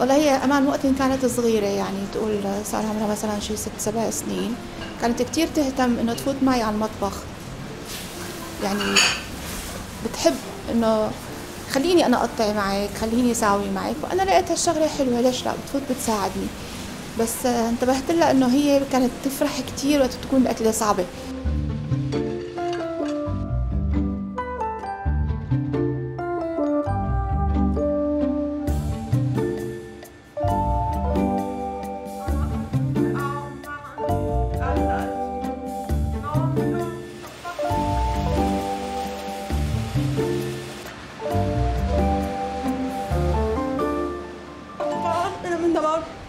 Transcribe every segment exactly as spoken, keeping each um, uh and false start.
والله هي أمان وقت كانت صغيرة، يعني تقول صار عمرها مثلا شي ست سبع سنين، كانت كتير تهتم إنه تفوت معي على المطبخ، يعني بتحب إنه خليني أنا أقطع معك، خليني أساوي معك، وأنا لقيت هالشغلة حلوة، ليش لا؟ بتفوت بتساعدني. بس انتبهت لها إنه هي كانت تفرح كتير وقت بتكون الأكلة صعبة.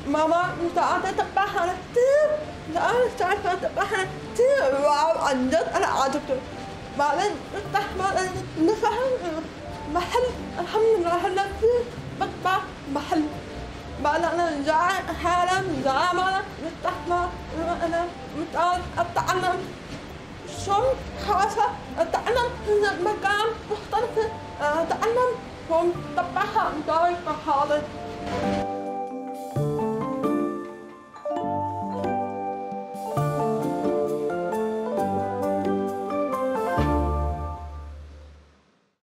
ماما مش عارفة أطبخ، أنا كتير مش عارفة أطبخ، أنا كتير واو عن جد أنا عجبته. بعدين نفتح نفهم محل، الحمد لله هلا كتير بطبخ محل. بعدين أنا جعان حالا جعان معنا نفتح ما أنا متعود أتعلم شو خاصة، أتعلم مكان مختلف، أتعلم هم طبخة متعود بحاله.